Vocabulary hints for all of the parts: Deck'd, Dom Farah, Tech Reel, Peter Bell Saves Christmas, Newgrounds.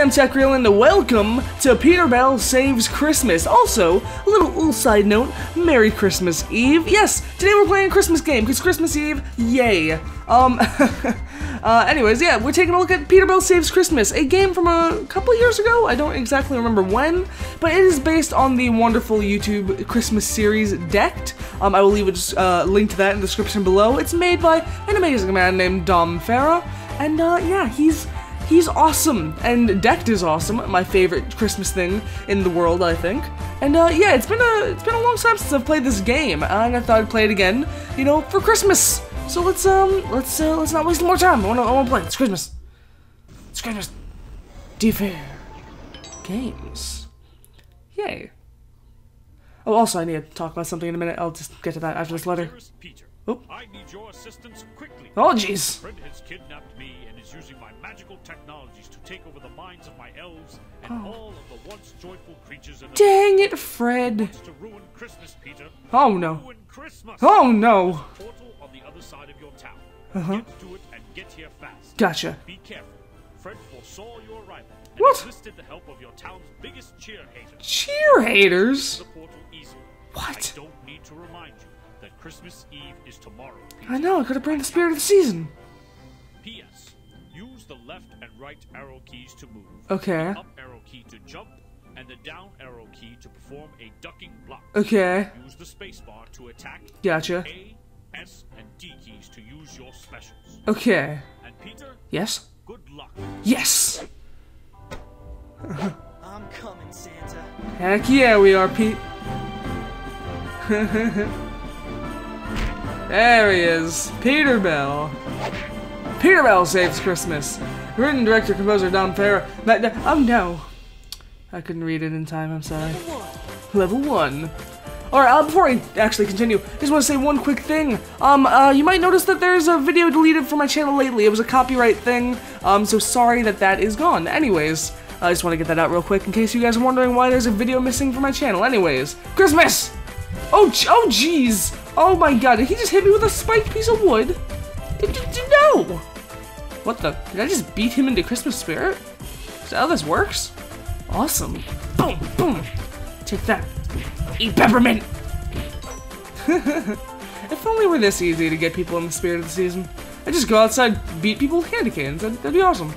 I'm Tech Reel, and welcome to Peter Bell Saves Christmas. Also, a little side note, Merry Christmas Eve. Yes, today we're playing a Christmas game, because Christmas Eve, yay. Anyways, yeah, we're taking a look at Peter Bell Saves Christmas, a game from a couple years ago. I don't exactly remember when, but it is based on the wonderful YouTube Christmas series Deck'd. I will leave a link to that in the description below. It's made by an amazing man named Dom Farah, and yeah, he's awesome, and Deck'd is awesome, my favorite Christmas thing in the world, I think. And yeah, it's been a long time since I've played this game, and I thought I'd play it again, you know, for Christmas. So let's not waste more time. I wanna play. It's Christmas. It's Christmas. DFair games. Yay. Oh, also I need to talk about something in a minute. I'll just get to that after this letter. Oh. I need your assistance quickly. Oh, jeez. A friend has kidnapped me and is using my magical technologies to take over the minds of my elves and all of the once joyful creatures in the Dang it, Fred. Wants to ruin Christmas, Peter. Oh no. Oh no. Side of your town. Get to it and get here fast. Gotcha. Be careful. Fred foresaw your arrival and enlisted the help of your town's biggest cheer haters. Cheer haters? What? I don't need to remind you that Christmas Eve is tomorrow. Peter. I know, I could have brought the spirit of the season. P.S. Use the left and right arrow keys to move. Okay. The up arrow key to jump and the down arrow key to perform a ducking block. Okay. Use the space bar to attack. Gotcha. S and D keys to use your specials. Okay. And Peter? Yes? Good luck. Yes! I'm coming, Santa. Heck yeah, we are, Pete. There he is. Peter Bell. Peter Bell Saves Christmas. Written, director, composer, Dom Farah. Oh no. I couldn't read it in time, I'm sorry. Level 1. Alright, before I actually continue, I just want to say one quick thing. You might notice that there's a video deleted from my channel lately. It was a copyright thing, so sorry that that is gone. Anyways, I just want to get that out real quick in case you guys are wondering why there's a video missing from my channel. Anyways, Christmas! Oh jeez! Oh my god, did he just hit me with a spiked piece of wood? No! What the? Did I just beat him into Christmas spirit? Is that how this works? Awesome. Boom, boom. Take that. Eat peppermint! If only it were this easy to get people in the spirit of the season. I'd just go outside, beat people with candy canes. That'd be awesome.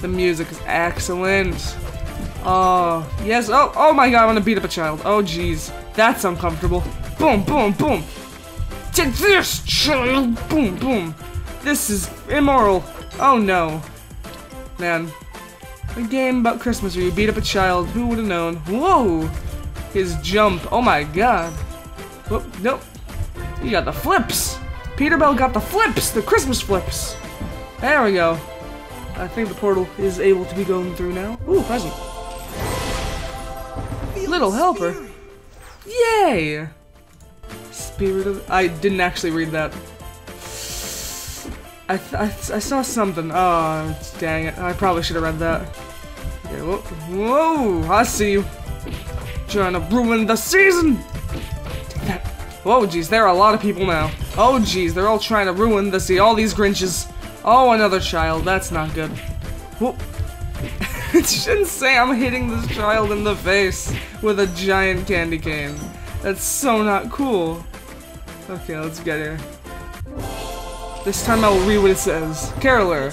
The music is excellent. Oh, yes. Oh my god, I want to beat up a child. Oh, jeez. That's uncomfortable. Boom, boom, boom. Take this, child. Boom, boom. This is immoral. Oh, no. Man. A game about Christmas where you beat up a child. Who would have known? Whoa! His jump. Oh my god. Whoop, nope. You got the flips. Peter Bell got the flips. The Christmas flips. There we go. I think the portal is able to be going through now. Ooh, present. Little helper. Yay! Spirit of... I didn't actually read that. I saw something. Oh, dang it. I probably should have read that. Okay, whoa, I see you. Trying to ruin the season! Take that. Whoa, jeez, there are a lot of people now. Oh, jeez, they're all trying to ruin the season. All these Grinches. Oh, another child. That's not good. Whoa. It shouldn't say I'm hitting this child in the face with a giant candy cane. That's so not cool. Okay, let's get here. This time I will read what it says. Caroler.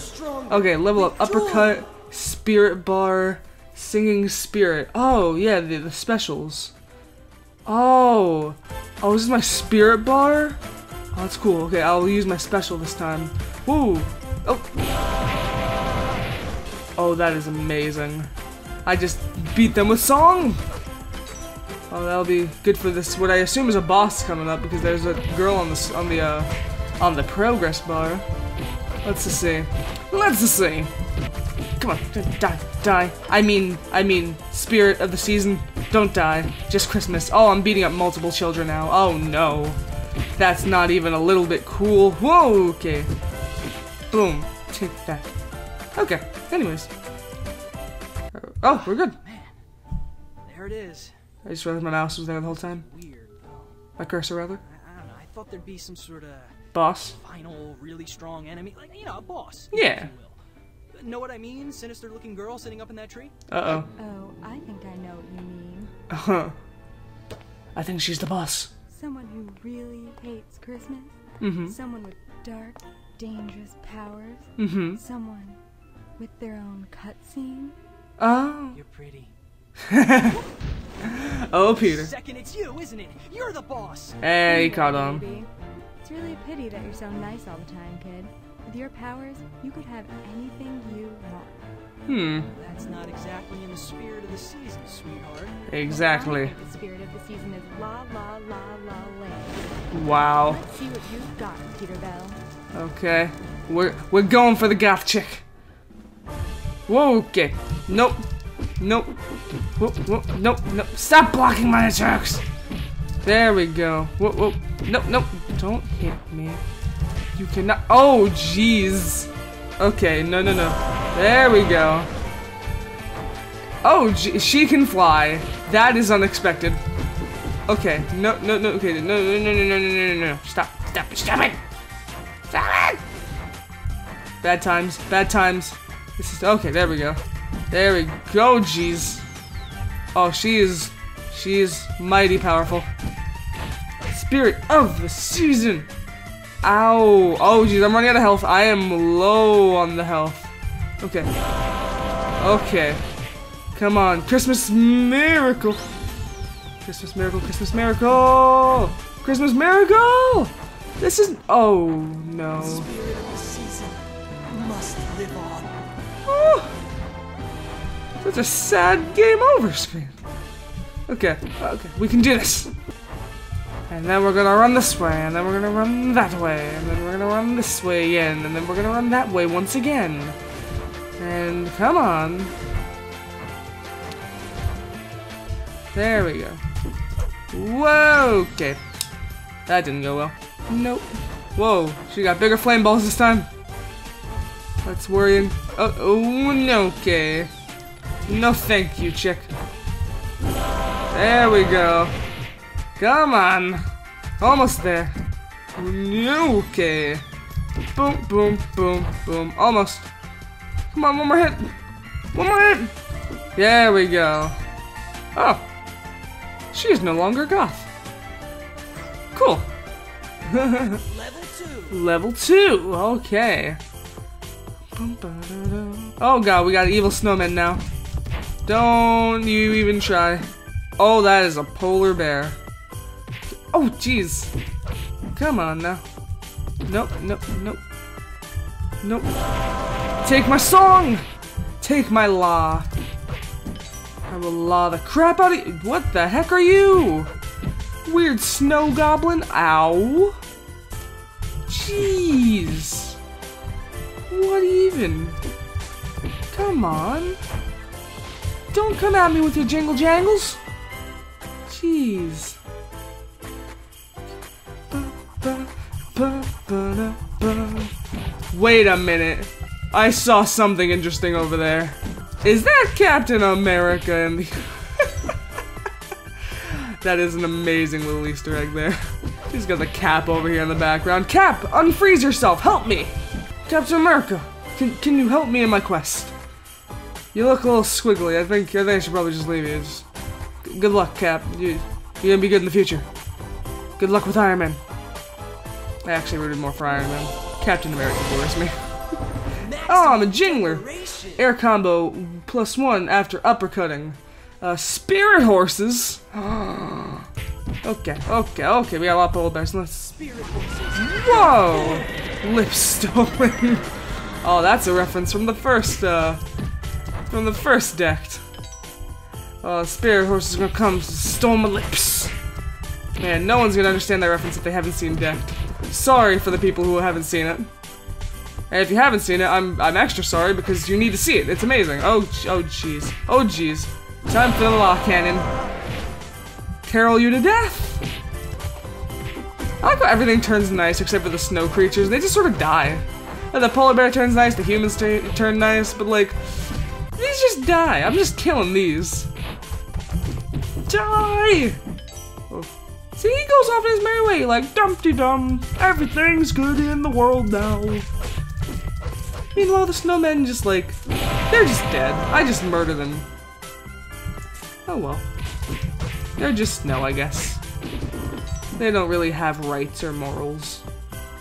Okay, level up. Uppercut, spirit bar, singing spirit. Oh, yeah, the specials. Oh, this is my spirit bar? Oh, that's cool. Okay, I'll use my special this time. Woo. Oh, that is amazing. I just beat them with song. Oh, that'll be good for this. What I assume is a boss coming up because there's a girl on the progress bar. Let's just see. Let's just see. Come on, die, die. I mean, spirit of the season, don't die. Just Christmas. Oh, I'm beating up multiple children now. Oh no. That's not even a little bit cool. Whoa, okay. Boom. Take that. Okay, anyways. Oh, we're good. Man, there it is. I just realized my mouse was there the whole time. Weird. My cursor, rather. I don't know, I thought there'd be some sort of Boss. Final, really strong enemy. Like, you know, a boss. Yeah. Know what I mean? Sinister looking girl sitting up in that tree? Uh oh. Oh, I think I know what you mean. Uh-huh. I think she's the boss. Someone who really hates Christmas. Mm-hmm. Someone with dark, dangerous powers. Mm-hmm. Someone with their own cutscene. Oh. You're pretty. Oh, Peter. Second, it's you, isn't it? You're the boss. Hey, he caught on. It's really a pity that you're so nice all the time, kid. With your powers, you could have anything you want. Hmm. That's not exactly in the spirit of the season, sweetheart. Exactly. The spirit of the season is la la la la land. Wow. Let's see what you've got, Peter Bell. Okay, we're going for the goth chick. Whoa. Okay. Nope. Nope. Whoa, whoa, nope, nope. Stop blocking my attacks. There we go. Whoa, whoa. Nope, nope. Don't hit me. You cannot. Oh, jeez. Okay, no, no, no. There we go. Oh, she can fly. That is unexpected. Okay, no, no, no. Okay, no, no, no, no, no, no, no, no. Stop, stop it, stop it. Stop it. Bad times, bad times. This is okay. There we go. There we go. Jeez. Oh, she is mighty powerful. Spirit of the season. Ow. Oh, jeez, I'm running out of health. I am low on the health. Okay. Okay. Come on. Christmas miracle. Christmas miracle. Christmas miracle. Christmas miracle. This is... Oh, no. The spirit of the season must live on. Oh. That's a sad game over screen. Okay. Okay. We can do this. And then we're gonna run this way, and then we're gonna run that way, and then we're gonna run this way again, and then we're gonna run that way once again. And come on. There we go. Whoa. Okay. That didn't go well. Nope. Whoa. She got bigger flame balls this time. That's worrying. Oh, oh no. Okay. No thank you, chick. There we go. Come on. Almost there. Okay. Boom, boom, boom, boom. Almost. Come on, one more hit. One more hit. There we go. Oh. She is no longer goth. Cool. Level 2. Level 2. Okay. Oh god, we got evil snowmen now. Don't you even try. Oh, that is a polar bear. Oh, jeez. Come on now. Nope, nope, nope. Nope. Take my song! Take my law. I will law the crap out of you. What the heck are you? Weird snow goblin. Ow. Jeez. What even? Come on. Don't come at me with your jingle jangles. Jeez. Wait a minute. I saw something interesting over there. Is that Captain America in the... That is an amazing little Easter egg there. He's got the cap over here in the background. Cap, unfreeze yourself. Help me. Captain America, can you help me in my quest? You look a little squiggly. I think I should probably just leave you. Just, good luck, Cap. You're gonna be good in the future. Good luck with Iron Man. I actually rooted more for Iron Man. Captain America bores me. Oh, I'm a jingler. Air combo +1 after uppercutting. Spirit horses. Okay, okay, okay. We got a lot of polar bears. Let's. Whoa! Lips stolen. Oh, that's a reference from the first. From the first Deck'd. Spirit horse is gonna come stole my lips. Man, no one's gonna understand that reference if they haven't seen Deck'd. Sorry for the people who haven't seen it. And if you haven't seen it, I'm extra sorry because you need to see it. It's amazing. Oh, oh, jeez. Oh, jeez. Time for the law cannon. Carol you to death. I like how everything turns nice except for the snow creatures. They just sort of die. Like the polar bear turns nice. The humans turn nice. But like. These just die. I'm just killing these. Die! Oh, See, he goes off in his merry way, like, Dumpty-dum, everything's good in the world now. Meanwhile, the snowmen just, like, they're just dead. I just murder them. Oh, well. They're just snow, I guess. They don't really have rights or morals.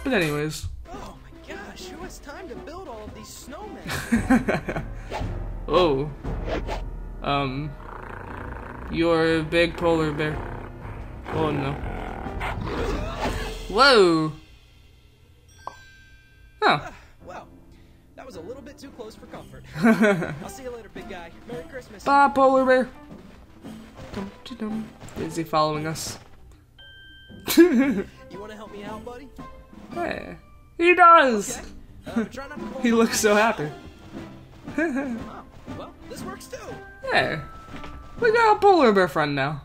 But anyways. Oh my gosh, who has time to build all of these snowmen? Oh. You're a big polar bear. Oh no. Whoa! Huh. Well, that was a little bit too close for comfort. I'll see you later, big guy. Merry Christmas. Bye, polar bear. Dum-dum. Is he following us? You wanna help me out, buddy? Yeah. He does! Okay. Try not to he looks so happy. Oh, well, this works too. Yeah. We got a polar bear friend now.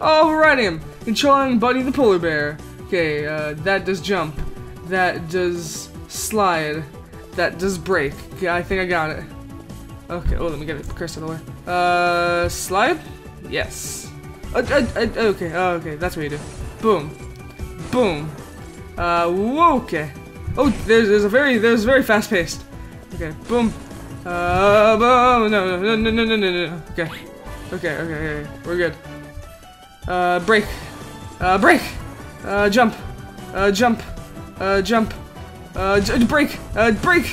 Oh, we're riding him. Controlling Buddy the polar bear. Okay, that does jump. That does slide. That does break. Okay, I think I got it. Okay, oh, let me get it cursed out of the way. Slide? Yes. Okay, that's what you do. Boom. Boom. Whoa, okay. Oh, there's a very fast paced. Okay, boom. Boom. No. Okay. We're good. Break. Break. Jump. Jump. Jump. Break. Break.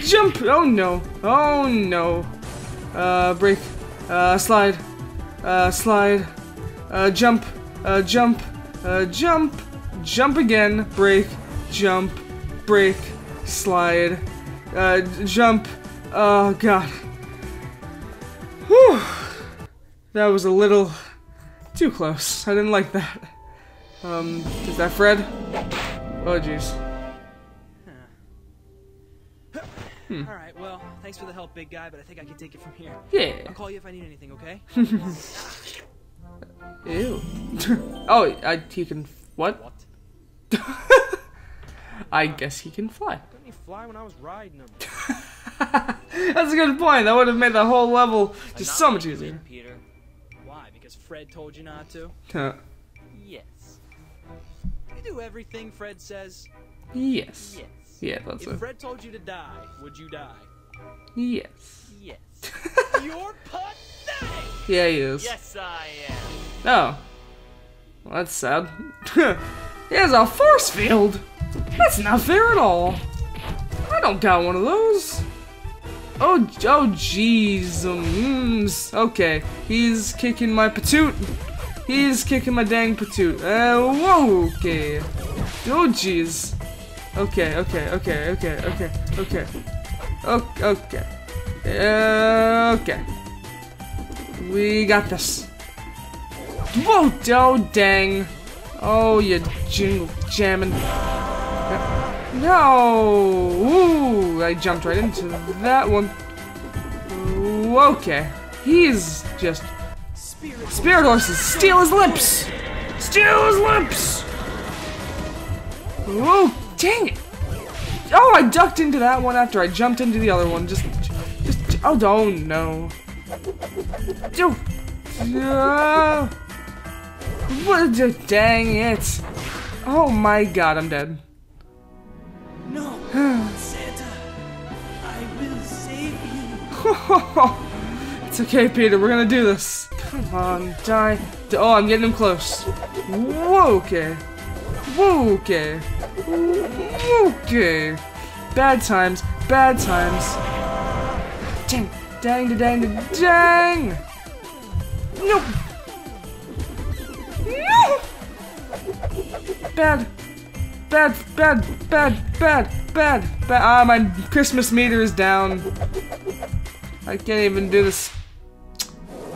Jump. Oh no. Oh no. Break. Slide. Slide. Jump. Jump. Jump. Jump again. Break. Jump. Break. Slide. Jump. Oh god. Whew. That was a little too close. I didn't like that. Is that Fred? Oh, jeez. Alright, well, thanks for the help, big guy, but I think I can take it from here. Yeah. I'll call you if I need anything, okay? Ew. Oh, he can... What? I guess he can fly. Couldn't he fly when I was riding him? That's a good point. That would have made the whole level just so much easier. Peter. Why? Because Fred told you not to? Huh. Yes. You do everything Fred says? Yes. Yes. Yeah, that's it. If Fred told you to die, would you die? Yes. Yes. You're pathetic! Yeah, he is. Yes, I am. Oh. Well, that's sad. He has a force field! That's not fair at all. I don't got one of those. Oh, jeez. Okay, he's kicking my patoot. He's kicking my dang patoot. Whoa, okay. Oh, jeez. Okay. We got this. Whoa, oh, dang. Oh, you jingle jamming. No! Ooh, I jumped right into that one. Ooh, okay. He's just... Spirit horses! Steal his lips! Steal his lips! Ooh, dang it! Oh, I ducked into that one after I jumped into the other one. Oh, no. What? Dang it. Oh my god, I'm dead. No, Santa, I will save you. It's okay, Peter, we're gonna do this. Come on, die. Oh, I'm getting him close. Whoa, okay. Whoa, okay. Okay. Bad times, bad times. Dang, dang, dang, dang. Nope. No! Bad. Ah, my Christmas meter is down. I can't even do this.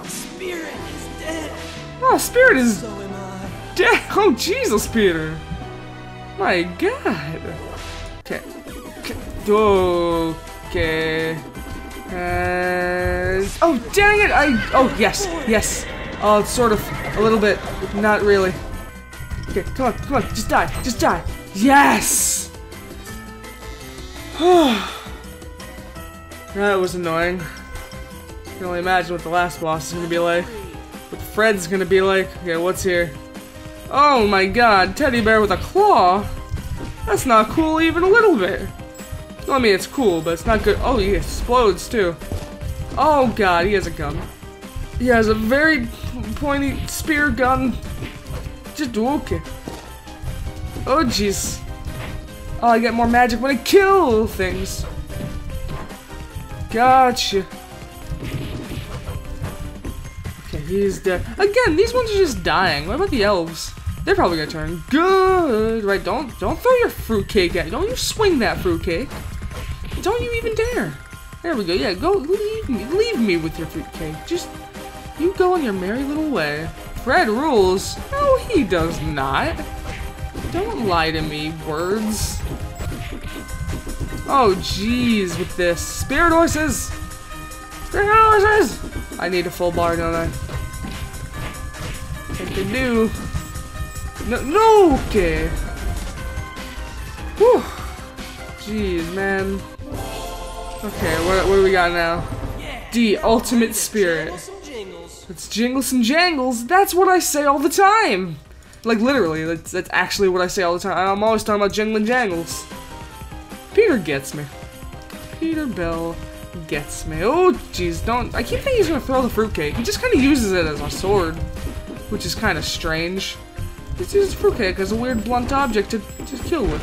Spirit is dead. Oh, Spirit is so am I. Dead. Oh, Jesus, Peter. My God. Okay. Okay. Oh, dang it! Oh, yes, yes. Oh, it's sort of a little bit, not really. Okay, come on, just die, just die. Yes! That was annoying. I can only imagine what the last boss is gonna be like. What Fred's gonna be like. Okay, what's here? Oh my god, teddy bear with a claw? That's not cool even a little bit. I mean, it's cool, but it's not good. Oh, he explodes too. Oh god, he has a gun. He has a very pointy spear gun. Just okay. Oh jeez. Oh, I get more magic when I kill things. Gotcha. Okay, he's dead. Again, these ones are just dying. What about the elves? They're probably gonna turn good, right? Don't throw your fruitcake at. Don't you swing that fruitcake? Don't you even dare. There we go. Yeah, go leave me with your fruitcake. Just you go on your merry little way. Fred rules. No, he does not. Don't lie to me, words. Oh jeez, with this spirit horses. Spirit horses. I need a full bar, don't I? I think they do. No, no, okay. Whew. Jeez, man. Okay, what do we got now? The ultimate spirit. Let's jingle some jangles. That's what I say all the time. Like, literally, that's actually what I say all the time. I'm always talking about jingling jangles. Peter gets me. Peter Bell gets me. Oh, jeez, don't. I keep thinking he's gonna throw the fruitcake. He just kind of uses it as a sword, which is kind of strange. This is fruitcake as a weird blunt object to kill with.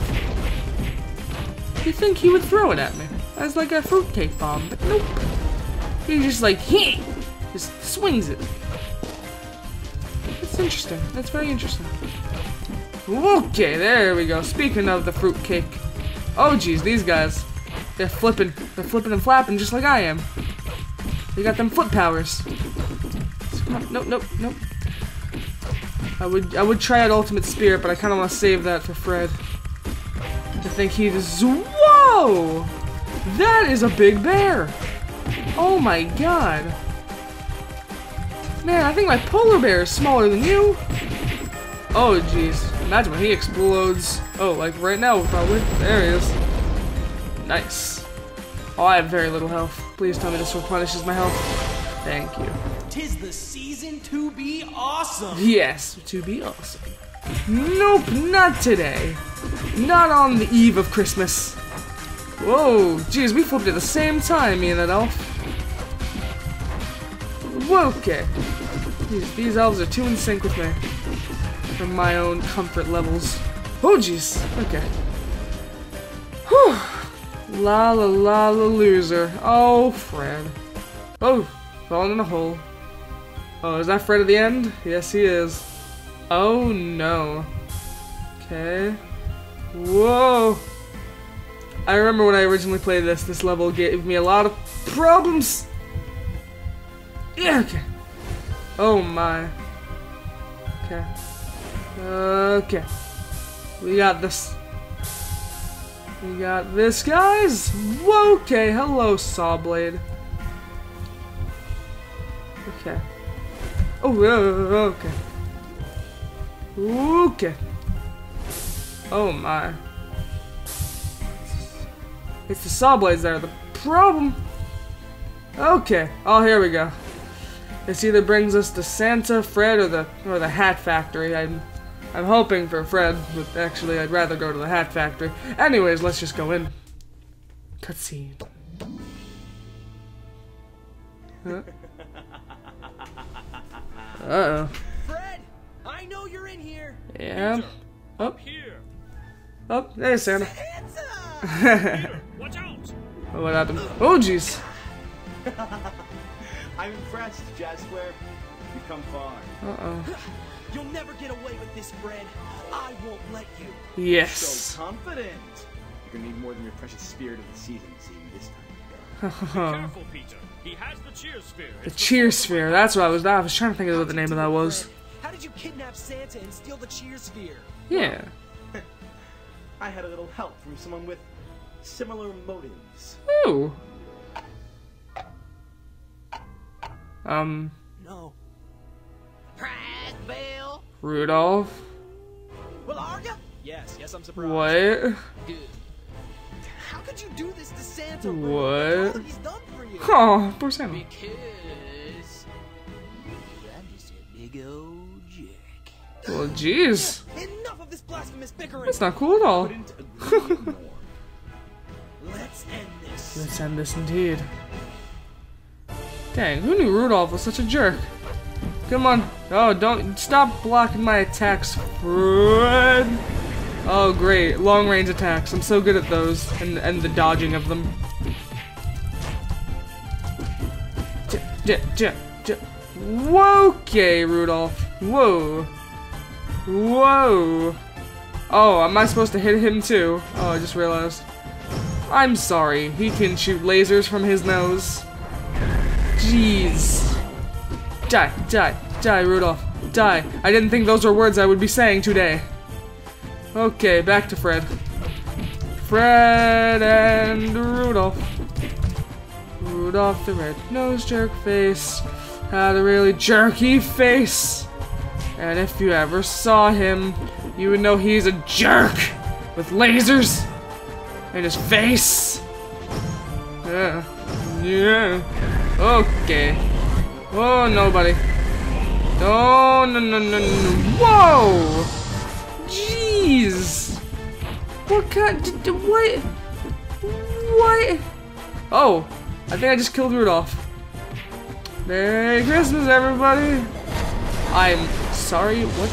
You'd think he would throw it at me as like a fruitcake bomb, but nope. He just like he just swings it. It's interesting. That's very interesting. Okay, there we go. Speaking of the fruitcake, oh geez, these guys, they're flipping and flapping just like I am. They got them flip powers. So, come on. Nope, nope, nope. I would try out Ultimate Spirit, but I kind of want to save that for Fred. I think he just... Whoa! That is a big bear! Oh my god. Man, I think my polar bear is smaller than you. Oh, jeez. Imagine when he explodes. Oh, like right now, probably. There he is. Nice. Oh, I have very little health. Please tell me this replenishes my health. Thank you. 'Tis the season to be awesome. Yes, to be awesome. Nope, not today. Not on the eve of Christmas. Whoa, jeez, we flipped at the same time, me and that elf. Whoa, okay. These elves are too in sync with me. For my own comfort levels. Oh, jeez, okay. Whew. La la la la loser. Oh, Fred. Oh, falling in a hole. Oh, is that Fred at the end? Yes, he is. Oh, no. Okay. Whoa. I remember when I originally played this, this level gave me a lot of problems. Yeah, okay. Oh, my. Okay. Okay. We got this. We got this, guys. Whoa, okay. Hello, Sawblade. Okay. Oh, okay. Okay. Oh my. It's the saw blades that are the problem. Okay. Oh, here we go. This either brings us to Santa, Fred, or the Hat Factory. I'm hoping for Fred, but actually I'd rather go to the Hat Factory. Anyways, let's just go in. Cutscene. Huh? Uh-oh. Fred, I know you're in here. Yeah. Peter, up here. Up there, Santa. Santa! Peter, watch out! Oh, what happened? Oh, jeez. I'm impressed, Jasper. You've come far. Uh-oh. You'll never get away with this, Fred. I won't let you. Yes. So confident. You're gonna need more than your precious spirit of the season to see you this time. Be careful, Peter. He has the cheer sphere. The cheer sphere. That's what I was trying to think of what the name of that was. How did you kidnap Santa and steal the cheer sphere? Yeah. Well, I had a little help from someone with similar motives. Ooh. No. Pratt Bell. Rudolph. Well, are you? Yes. Yes, I'm surprised. What? Good. How could you do this to Santa? What? He's done for you. Oh, poor Santa. Because Randy's a big old jerk. Well, jeez. Enough of this blasphemous bickering. That's not cool at all. Let's end this. Let's end this indeed. Dang, who knew Rudolph was such a jerk? Come on. Oh, don't stop blocking my attacks, Fred. Oh, great. Long range attacks. I'm so good at those and the dodging of them. Okay, Rudolph. Whoa. Whoa. Oh, am I supposed to hit him too? Oh, I just realized. I'm sorry. He can shoot lasers from his nose. Jeez. Die, die, die, Rudolph. Die. I didn't think those were words I would be saying today. Okay, back to Fred. Fred and Rudolph. Rudolph the red-nosed jerk face had a really jerky face. And if you ever saw him, you would know he's a jerk with lasers in his face. Yeah. Yeah. Okay. Oh, nobody. Oh, no, no, no, no. Whoa! Jeez. What kind? What? What? Oh. I think I just killed Rudolph. Merry Christmas, everybody! I'm sorry, what?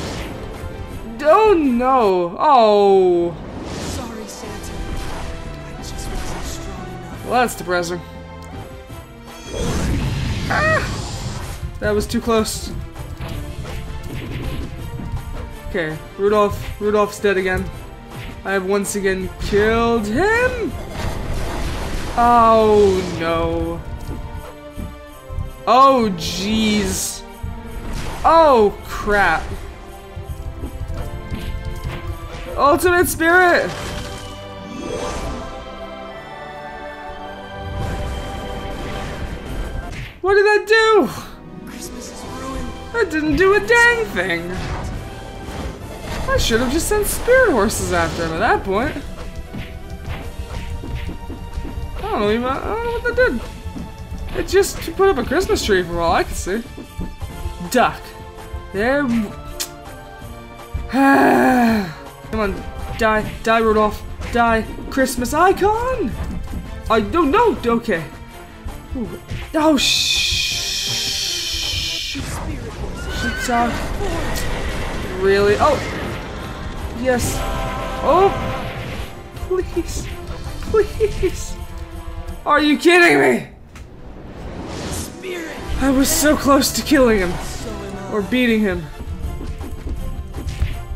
Oh no! Oh! Sorry, Santa. I just wasn't strong enough. Well, that's depressing. Ah! That was too close. Okay, Rudolph. Rudolph's dead again. I have once again killed him! Oh no. Oh jeez. Oh crap. Ultimate Spirit! What did that do? Christmas is ruined. That didn't do a dang thing. I should have just sent spirit horses after him at that point. I don't know what that did. It just put up a Christmas tree from all I can see. Duck. There. Come on. Die. Die, Rudolph. Die. Christmas icon! I don't know. Okay. Ooh. Oh, shh. Shit's out. Really? Oh. Yes. Oh. Please. Please. Are you kidding me? Spirit. I was so close to killing him. Or beating him.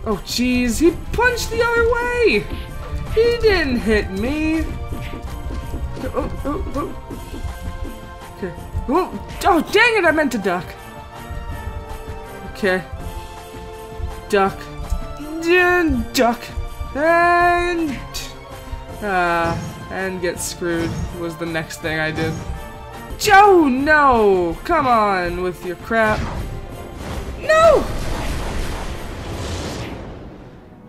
Oh jeez, he punched the other way! He didn't hit me. Oh, oh, oh. Okay. Oh, oh dang it, I meant to duck. Okay. Duck. And duck. And... and get screwed was the next thing I did. Joe, no! Come on with your crap. No!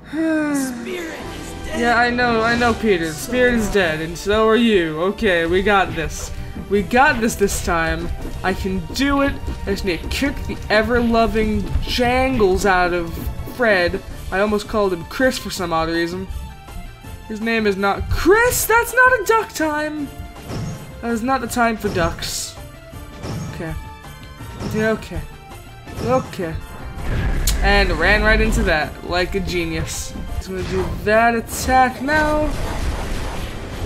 Spirit is dead. Yeah, I know, Peter. Spirit is dead, and so are you. Okay, we got this. We got this time. I can do it. I just need to kick the ever-loving jangles out of Fred. I almost called him Chris for some odd reason. His name is not Chris! That's not a duck time! That is not the time for ducks. Okay. Okay. Okay. And ran right into that, like a genius. So I'm gonna do that attack now.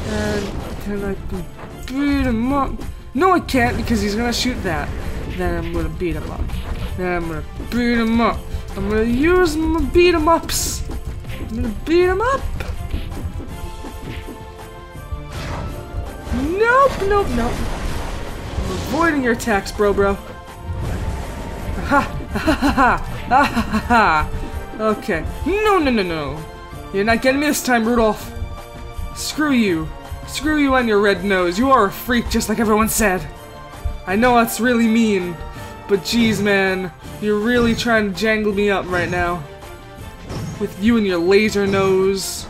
And can I beat him up? No, I can't because he's gonna shoot that. Then I'm gonna beat him up. Then I'm gonna beat him up. I'm gonna use my beat em ups. I'm gonna beat him up. Nope, nope, nope. I'm avoiding your attacks, bro. Ha ha ha ha ha ha. Okay. No, no, no, no. You're not getting me this time, Rudolph. Screw you. Screw you and your red nose. You are a freak, just like everyone said. I know that's really mean, but geez, man, you're really trying to jangle me up right now. With you and your laser nose.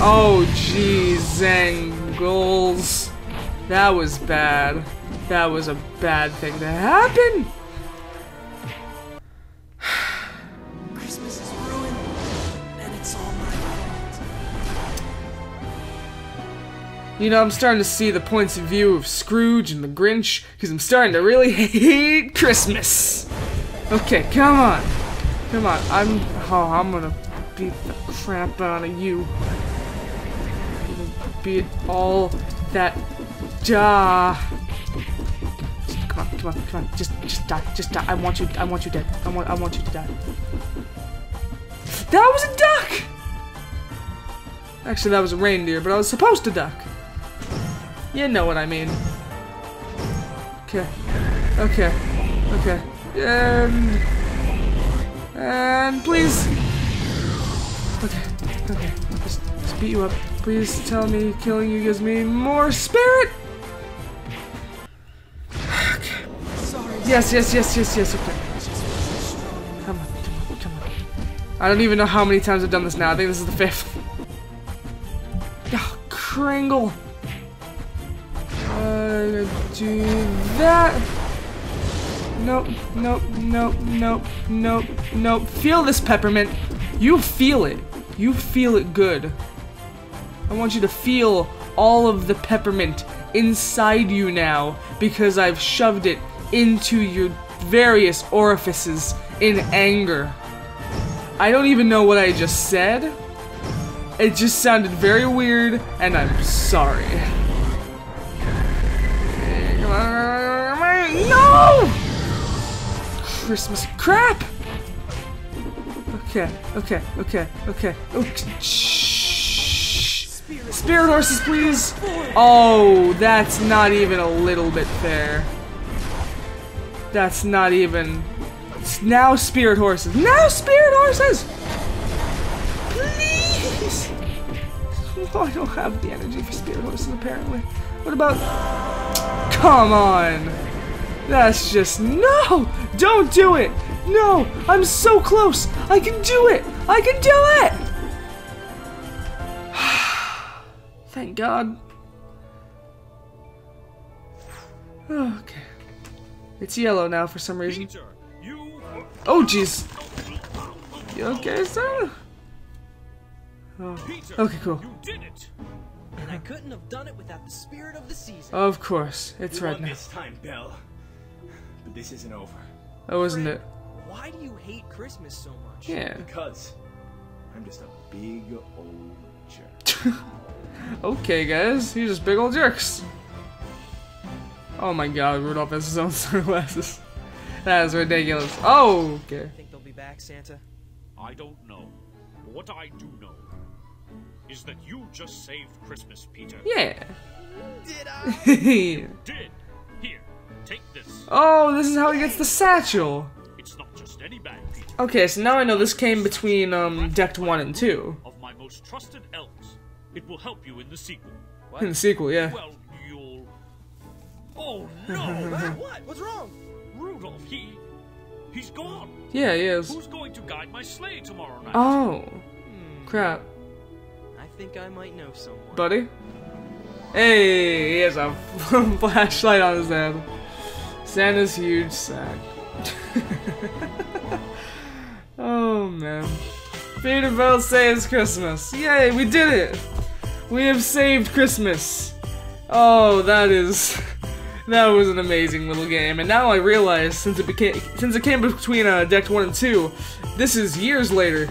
Oh, geez, Zangles. That was bad. That was a bad thing to happen! Christmas is ruined, and it's all my fault. You know, I'm starting to see the points of view of Scrooge and the Grinch, because I'm starting to really hate Christmas! Okay, come on! Come on, I'm gonna beat the crap out of you. I'm gonna beat all that... Come on. Just die. I want you dead. I want you to die. That was a duck! Actually, that was a reindeer, but I was supposed to duck. You know what I mean. Okay. And please. Okay. Just beat you up. Please tell me killing you gives me more spirit. Yes, okay. Come on. I don't even know how many times I've done this now. I think this is the 5th. Oh, Kringle. Do that. Nope. Feel this peppermint. You feel it. You feel it good. I want you to feel all of the peppermint inside you now because I've shoved it into your various orifices in anger. I don't even know what I just said. It just sounded very weird, and I'm sorry. No! Christmas crap! Okay. Spirit horses, please! Oh, that's not even a little bit fair. That's not even... Now spirit horses. Now spirit horses! Please! Oh, I don't have the energy for spirit horses, apparently. What about... Come on! That's just... No! Don't do it! No! I'm so close! I can do it! I can do it! Thank God. Okay. It's yellow now for some reason. Oh, jeez. You okay, sir? Oh. Okay, cool. And I couldn't have done it without the spirit of the season. Of course, it's right now. This time, Belle. But this isn't over. Oh, isn't it? Why do you hate Christmas so much? Yeah. Because I'm just a big old jerk. Okay, guys, you're just big old jerks. Oh my God, Rudolph has his own sunglasses. That is ridiculous. Oh, okay. I think they'll be back, Santa. I don't know. What I do know is that you just saved Christmas, Peter. Yeah. Did I? You did. Here, take this. Oh, this is how he gets the satchel. It's not just any bag, Peter. Okay, so now I know this came between Deck'd 1 and 2. Of my most trusted elves, it will help you in the sequel. What? In the sequel, yeah. Well, oh no! What? What's wrong? Rudolph, he's gone. Yeah, he is. Who's going to guide my sleigh tomorrow night? Oh, crap! I think I might know someone. Buddy? Hey, he has a flashlight on his head. Santa's huge sack. Oh man! Peter Bell Saves Christmas. Yay, we did it! We have saved Christmas. Oh, that is. That was an amazing little game, and now I realize since it came between Deck'd 1 and 2, this is years later,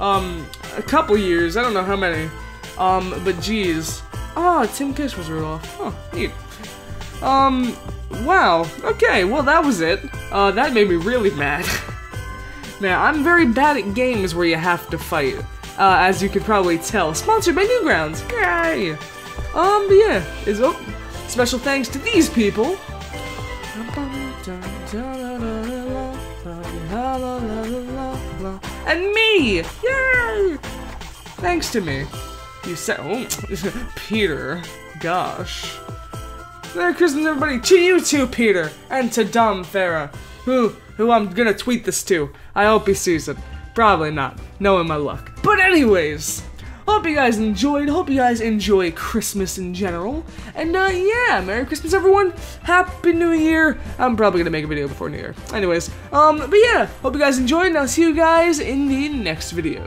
a couple years, I don't know how many, but geez, Tim Kish was Rudolph, oh, neat, wow, okay, well that was it, that made me really mad. Now, I'm very bad at games where you have to fight, as you could probably tell, sponsored by Newgrounds, yay, but yeah, it's, oh, special thanks to these people. And me! Yay! Thanks to me. You said, oh, Peter. Gosh. Merry Christmas, everybody. To you too, Peter. And to Dom Farah, who I'm gonna tweet this to. I hope he sees it. Probably not, knowing my luck. But anyways. Hope you guys enjoyed. Hope you guys enjoy Christmas in general. And yeah, Merry Christmas, everyone. Happy New Year. I'm probably gonna make a video before New Year. Anyways, but yeah, hope you guys enjoyed, and I'll see you guys in the next video.